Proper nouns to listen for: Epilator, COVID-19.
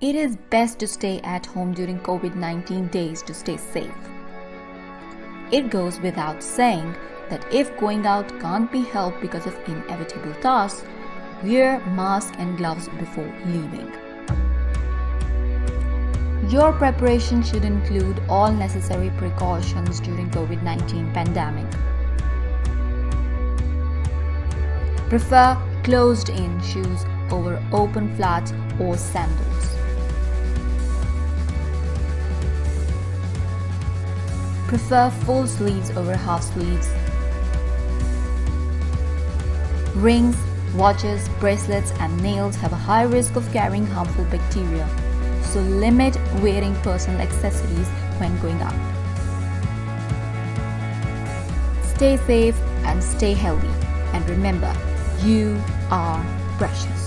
It is best to stay at home during COVID-19 days to stay safe. It goes without saying that if going out can't be helped because of inevitable tasks, wear mask and gloves before leaving. Your preparation should include all necessary precautions during COVID-19 pandemic. Prefer closed-in shoes over open flats or sandals. Prefer full sleeves over half sleeves. Rings, watches, bracelets, and nails have a high risk of carrying harmful bacteria, so limit wearing personal accessories when going out. Stay safe and stay healthy, and remember, you are precious.